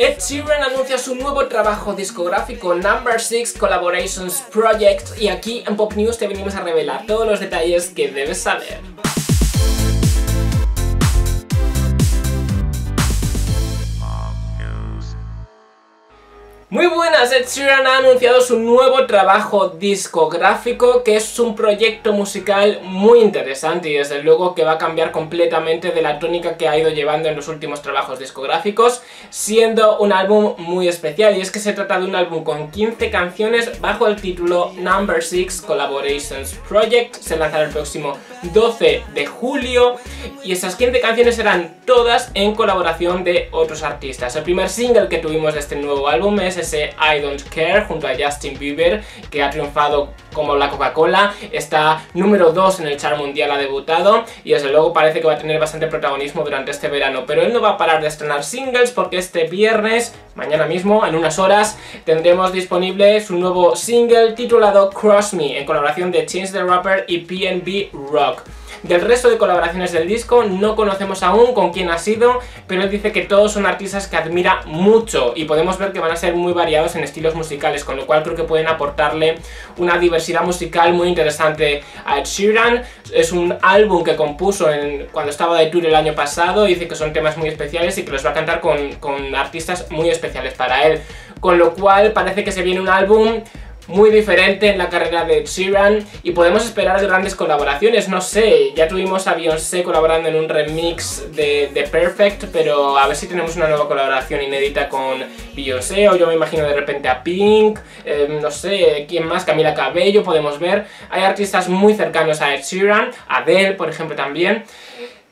Ed Sheeran anuncia su nuevo trabajo discográfico No. 6 Collaborations Project y aquí en Pop News te venimos a revelar todos los detalles que debes saber. Muy buenas, Ed Sheeran ha anunciado su nuevo trabajo discográfico, que es un proyecto musical muy interesante y desde luego que va a cambiar completamente de la tónica que ha ido llevando en los últimos trabajos discográficos, siendo un álbum muy especial, y es que se trata de un álbum con 15 canciones bajo el título No. 6 Collaborations Project. Se lanzará el próximo 12 de julio y esas 15 canciones serán todas en colaboración de otros artistas. El primer single que tuvimos de este nuevo álbum es ese I Don't Care junto a Justin Bieber, que ha triunfado como la Coca-Cola, está número 2 en el chart mundial, ha debutado y desde luego parece que va a tener bastante protagonismo durante este verano, pero él no va a parar de estrenar singles porque este viernes, mañana mismo, en unas horas, tendremos disponible su nuevo single titulado Cross Me, en colaboración de Chance The Rapper y PnB Rock. Del resto de colaboraciones del disco no conocemos aún con quién ha sido, pero él dice que todos son artistas que admira mucho y podemos ver que van a ser muy variados en estilos musicales, con lo cual creo que pueden aportarle una diversidad musical muy interesante a Ed Sheeran. Es un álbum que compuso cuando estaba de tour el año pasado, dice que son temas muy especiales y que los va a cantar con artistas muy especiales para él, con lo cual parece que se viene un álbum muy diferente en la carrera de Ed Sheeran y podemos esperar grandes colaboraciones. No sé, ya tuvimos a Beyoncé colaborando en un remix de Perfect, pero a ver si tenemos una nueva colaboración inédita con Beyoncé, o yo me imagino de repente a Pink, no sé, ¿quién más? Camila Cabello, podemos ver. Hay artistas muy cercanos a Ed Sheeran, Adele por ejemplo también,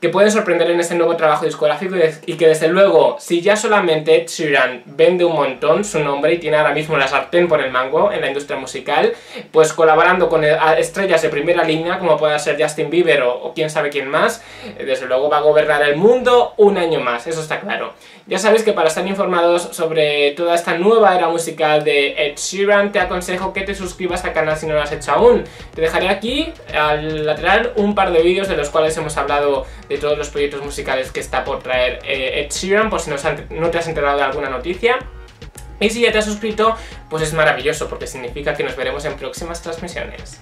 que pueden sorprender en este nuevo trabajo discográfico y que desde luego, si ya solamente Ed Sheeran vende un montón su nombre y tiene ahora mismo la sartén por el mango en la industria musical, pues colaborando con estrellas de primera línea como pueda ser Justin Bieber o quién sabe quién más, desde luego va a gobernar el mundo un año más, eso está claro. Ya sabéis que para estar informados sobre toda esta nueva era musical de Ed Sheeran, te aconsejo que te suscribas al canal si no lo has hecho aún. Te dejaré aquí al lateral un par de vídeos de los cuales hemos hablado de todos los proyectos musicales que está por traer Ed Sheeran, por si no te has enterado de alguna noticia. Y si ya te has suscrito, pues es maravilloso, porque significa que nos veremos en próximas transmisiones.